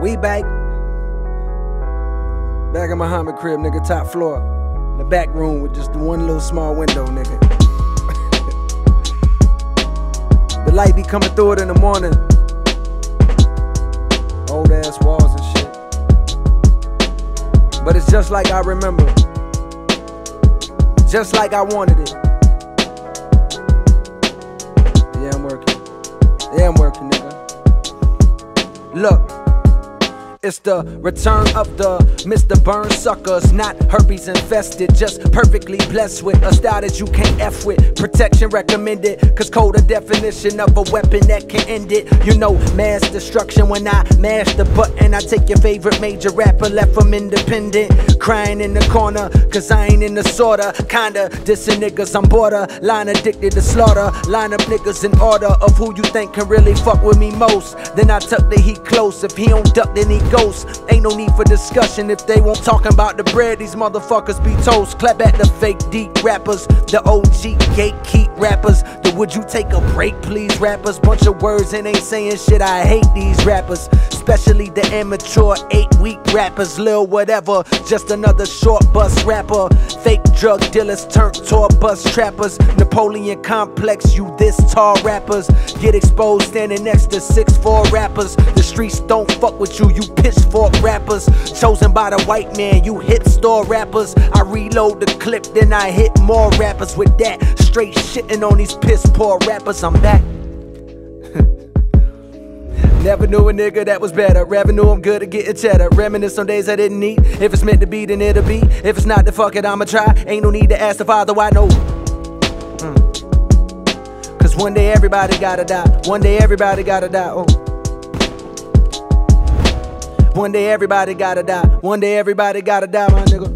We back in my Muhammad crib, nigga, top floor. The back room with just the one little small window, nigga. The light be coming through it in the morning. Old ass walls and shit. But it's just like I remember. Just like I wanted it. Yeah, I'm working. Yeah, I'm working, nigga. Look. It's the return of the Mr. Burn suckers, not herpes infested, just perfectly blessed with a style that you can't F with. Protection recommended, cause code a definition of a weapon that can end it. You know, mass destruction when I mash the button. I take your favorite major rapper, left them independent. Crying in the corner, cause I ain't in the sorta. Kinda dissing niggas, I'm border. Line addicted to slaughter. Line up niggas in order of who you think can really fuck with me most. Then I tuck the heat close, if he don't duck then he ghosts. Ain't no need for discussion if they won't talk about the bread. These motherfuckers be toast. Clap at the fake deep rappers, the OG gatekeep rappers, the would you take a break please rappers. Bunch of words and ain't saying shit. I hate these rappers, especially the immature 8-week rappers. Lil whatever, just another short bus rapper. Fake drug dealers turned tour bus trappers. Napoleon complex, you this tall rappers get exposed standing next to 6'4" rappers. The streets don't fuck with you, you pitchfork rappers, chosen by the white man, you hip store rappers. I reload the clip, then I hit more rappers with that straight shitting on these piss poor rappers. I'm back. Never knew a nigga that was better. Revenue, I'm good at getting cheddar. Reminisce on days I didn't eat. If it's meant to be, then it'll be. If it's not, then fuck it, I'ma try. Ain't no need to ask the father, I know. Cause one day everybody gotta die. One day everybody gotta die. Oh. One day everybody gotta die. One day everybody gotta die, my nigga.